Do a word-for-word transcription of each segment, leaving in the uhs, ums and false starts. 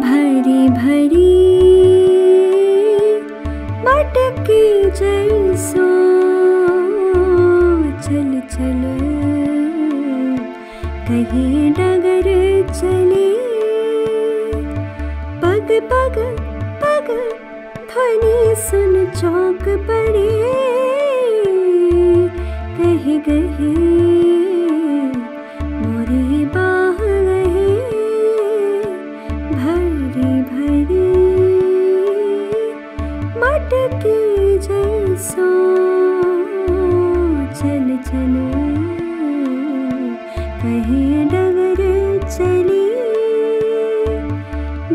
भरी भरी मटकी जैसो चल चल कहीं डगर चले पग पग पग ध्वनि सुन चौक पड़े कहीं गहे सो चल चल कहीं डगर चली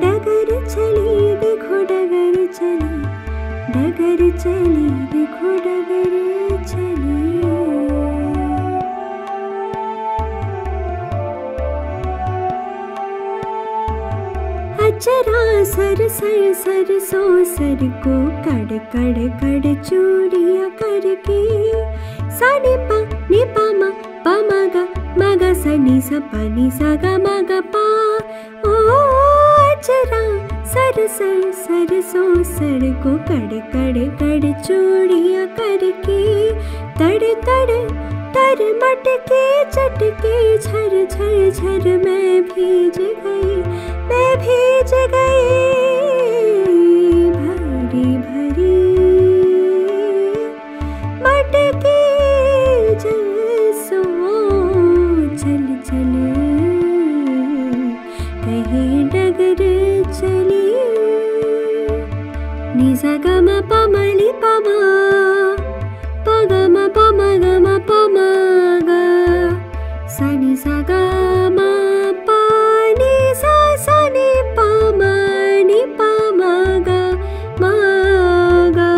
डगर चली देखो डगर चली डगर चली देखो डगर चली। अचरा सर सर सर सो सर को कड़ कड़ कड़ चूड़िया करके साने पा ने पा मा पा मागा मागा सनी सा पानी सागा मागा पा ओ अचरा सर सर सर सो सर को कड़ कड़ कड़ चूड़िया करके तड़ तड़ तर मटके चटके झर झर झर मैं भीज गई मैं भीज गई भरी भरी मटके जैसो चल चल कहीं डगर चली निजा गमा पामली पामा पगमा पामा गमा पामा गा सनी सा गमा पानी सा सनी पामा नी पामा गा मा गा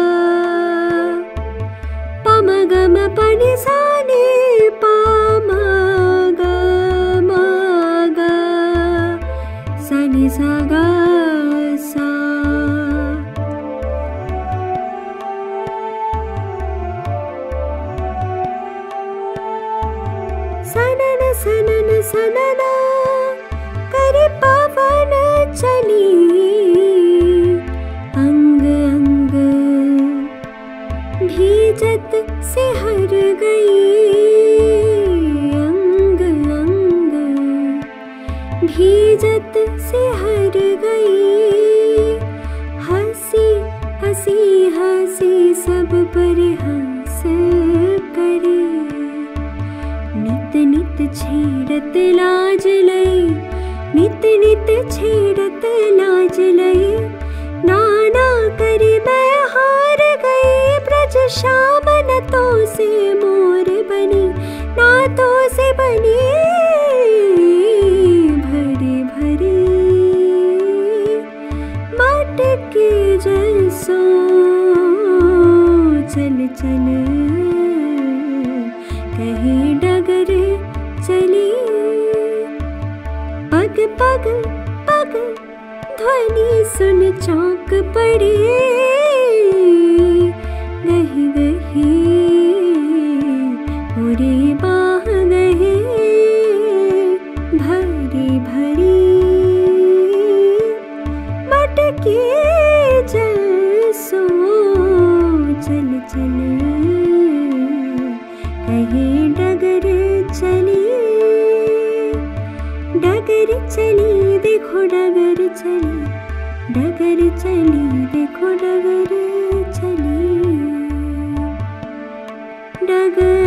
पामा गमा पानी सा नी पामा गा मा गा सनी सा गा सा। सनना सनना सनना करे पवन चली अंग अंग भीजत से हर गई अंग अंग भीजत से हर गई हंसी हंसी हंसी सब पर हंस करे नित छेड़त लाज लई नित नित छेड़त लाज लई नाना कर मैं हार गई ब्रज श्याम न तो से मोर बनी ना तो से बनी भरी भरी मटके जैसो चल चल कहीं डगर चली पग पग पग ध्वनि सुन चौंक पड़े गही गही पूरे बाह गहे भरी भरी मटके जैसो चल चल कहीं डगर चली डगर चली देखो डगर चली डगर चली देखो डगर चली डगर।